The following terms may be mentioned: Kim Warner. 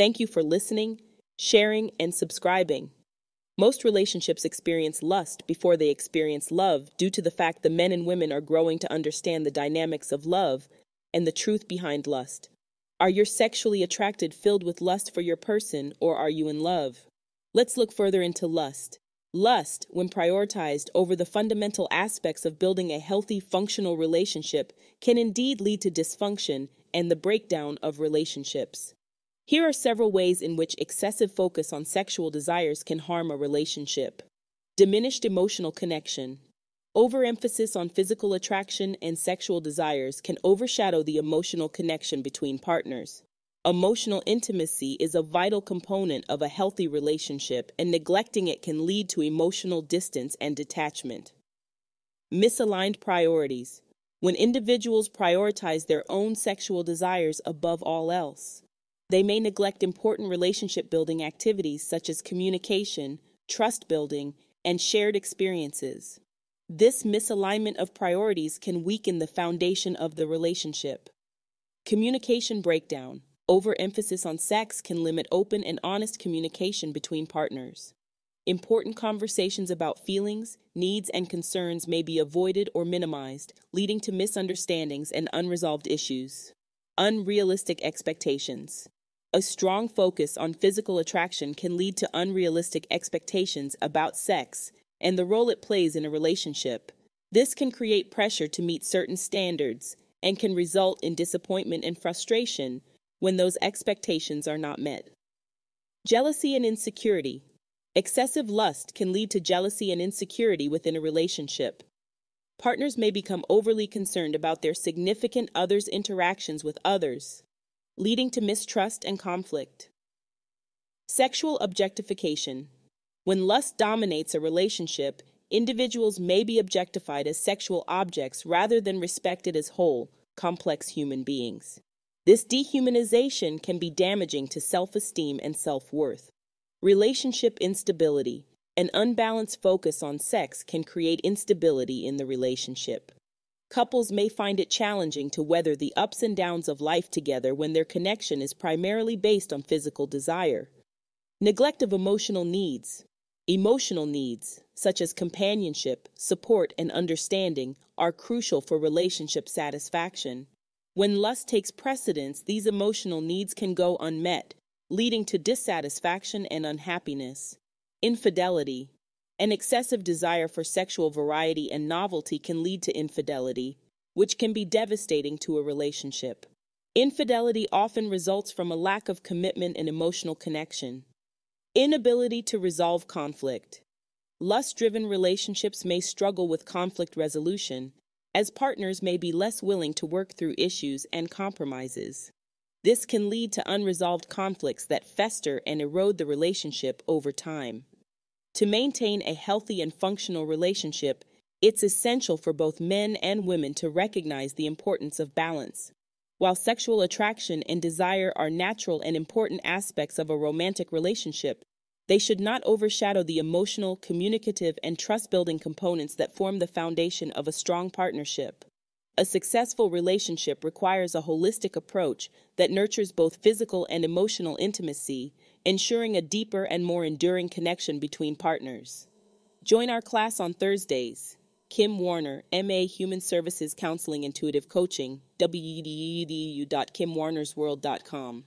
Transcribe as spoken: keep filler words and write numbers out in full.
Thank you for listening, sharing, and subscribing. Most relationships experience lust before they experience love due to the fact that men and women are growing to understand the dynamics of love and the truth behind lust. Are you sexually attracted, filled with lust for your person, or are you in love? Let's look further into lust. Lust, when prioritized over the fundamental aspects of building a healthy, functional relationship, can indeed lead to dysfunction and the breakdown of relationships. Here are several ways in which excessive focus on sexual desires can harm a relationship. Diminished emotional connection. Overemphasis on physical attraction and sexual desires can overshadow the emotional connection between partners. Emotional intimacy is a vital component of a healthy relationship, and neglecting it can lead to emotional distance and detachment. Misaligned priorities. When individuals prioritize their own sexual desires above all else, they may neglect important relationship-building activities such as communication, trust building, and shared experiences. This misalignment of priorities can weaken the foundation of the relationship. Communication breakdown. Overemphasis on sex can limit open and honest communication between partners. Important conversations about feelings, needs, and concerns may be avoided or minimized, leading to misunderstandings and unresolved issues. Unrealistic expectations. A strong focus on physical attraction can lead to unrealistic expectations about sex and the role it plays in a relationship. This can create pressure to meet certain standards and can result in disappointment and frustration when those expectations are not met. Jealousy and insecurity. Excessive lust can lead to jealousy and insecurity within a relationship. Partners may become overly concerned about their significant other's interactions with others, leading to mistrust and conflict. Sexual objectification. When lust dominates a relationship, individuals may be objectified as sexual objects rather than respected as whole, complex human beings. This dehumanization can be damaging to self-esteem and self-worth. Relationship instability. An unbalanced focus on sex can create instability in the relationship. Couples may find it challenging to weather the ups and downs of life together when their connection is primarily based on physical desire. Neglect of emotional needs. Emotional needs, such as companionship, support, and understanding, are crucial for relationship satisfaction. When lust takes precedence, these emotional needs can go unmet, leading to dissatisfaction and unhappiness. Infidelity. An excessive desire for sexual variety and novelty can lead to infidelity, which can be devastating to a relationship. Infidelity often results from a lack of commitment and emotional connection. Inability to resolve conflict. Lust-driven relationships may struggle with conflict resolution, as partners may be less willing to work through issues and compromises. This can lead to unresolved conflicts that fester and erode the relationship over time. To maintain a healthy and functional relationship, it's essential for both men and women to recognize the importance of balance. While sexual attraction and desire are natural and important aspects of a romantic relationship, they should not overshadow the emotional, communicative, and trust-building components that form the foundation of a strong partnership. A successful relationship requires a holistic approach that nurtures both physical and emotional intimacy, ensuring a deeper and more enduring connection between partners. Join our class on Thursdays. Kim Warner, M A Human Services Counseling Intuitive Coaching, w w w dot kim warners world dot com.